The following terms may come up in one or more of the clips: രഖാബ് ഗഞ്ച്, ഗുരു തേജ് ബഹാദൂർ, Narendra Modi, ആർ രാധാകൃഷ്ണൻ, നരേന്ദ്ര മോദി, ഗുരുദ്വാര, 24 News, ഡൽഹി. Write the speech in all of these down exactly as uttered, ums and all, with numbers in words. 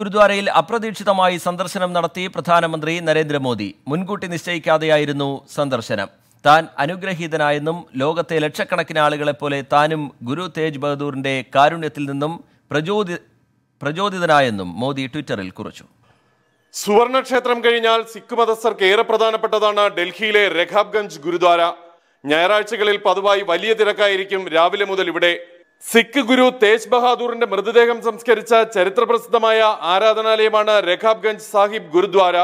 Gurudwarayil അപ്രതീക്ഷിതമായി സന്ദർശനം നടത്തി പ്രധാനമന്ത്രി നരേന്ദ്ര മോദി മുൻകൂട്ടി നിശ്ചയിക്കാതെയായിരുന്നു സന്ദർശനം താൻ അനുഗ്രഹീതനായെന്നും ലോകത്തെ ലക്ഷക്കണക്കിന് ആളുകളെ പോലെ താനും ഗുരു തേജ് ബഹദൂറിന്റെ കാരുണ്യത്തിൽ നിന്നും പ്രചോദിതനായെന്നും മോദി ട്വിറ്ററിൽ കുറിച്ചു സുവർണ ക്ഷേത്രം കഴിഞ്ഞാൽ സിഖ് മതസ്ഥർക്ക് ഏറെ പ്രധാനപ്പെട്ടതാണ് ഡൽഹിയിലെ രഖാബ് ഗഞ്ച് ഗുരുദ്വാര ഞായറാഴ്ചകളിൽ പതിവായി വലിയ തിരക്കായിരിക്കും രാവിലെ മുതൽ ഇവിടെ സിഖ് ഗുരു തേജ് ബഹാദൂറിന്റെ മൃതദേഹം സംസ്കരിച്ച ചരിത്രപ്രസിദ്ധമായ ആരാധനാലയമാണ് രഖാബ് ഗഞ്ച് സാഹിബ് ഗുരുദ്വാര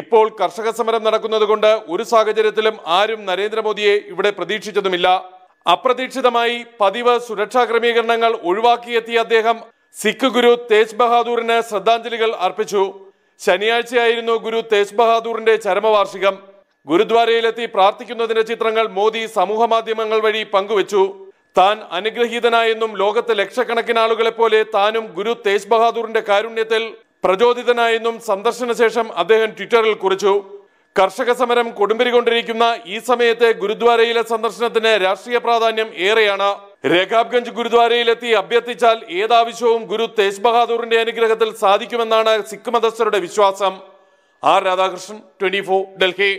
ഇപ്പോൾ കർഷക സമരം നടക്കുന്നതുകൊണ്ട് ഒരു സാഹചര്യത്തിലും ആരും നരേന്ദ്രമോദിയെ ഇവിടെ പ്രതീക്ഷിച്ചതുമില്ല അപ്രതീക്ഷിതമായി പതിവ് സുരക്ഷാ ക്രമീകരണങ്ങൾ ഒഴിവാക്കിയെത്തിയ അദ്ദേഹം സിഖ് ഗുരു തേജ് ബഹാദൂറിന് ശ്രദ്ധാഞ്ജലികൾ അർപ്പിച്ചു ശനിയാഴ്ചയായിരുന്നു ഗുരു തേജ് ബഹാദൂറിന്റെ ചരമവാർഷികം ഗുരുദ്വാരയിലെത്തി പ്രാർത്ഥിക്കുന്നതിന്റെ ചിത്രങ്ങൾ മോദി സമൂഹമാധ്യമങ്ങൾ വഴി പങ്കുവച്ചു താൻ അനുഗ്രഹീതനായെന്നും ലോകത്തെ ലക്ഷക്കണക്കിന് ആളുകളെ പോലെ താനും ഗുരു തേജ് ബഹാദൂറിന്റെ കാരുണ്യത്തിൽ പ്രചോദിതനായെന്നും സന്ദർശനശേഷം അദ്ദേഹം ട്വിറ്ററിൽ കുറിച്ചു കർഷക സമരം കൊടുമ്പിരികൊണ്ടിരിക്കുന്ന ഈ സമയത്തെ ഗുരുദ്വാരയിലെ സന്ദർശനത്തിന് രാഷ്ട്രീയ പ്രാധാന്യം ഏറെയാണ് രഖാബ് ഗഞ്ച് ഗുരുദ്വാരയിലെത്തി അഭ്യർത്ഥിച്ചാൽ ഏതാവശ്യവും ഗുരു തേജ് ബഹാദൂറിന്റെ അനുഗ്രഹത്തിൽ സാധിക്കുമെന്നാണ് സിഖ് മതസ്ഥരുടെ വിശ്വാസം ആർ രാധാകൃഷ്ണൻ twenty four ഡൽഹി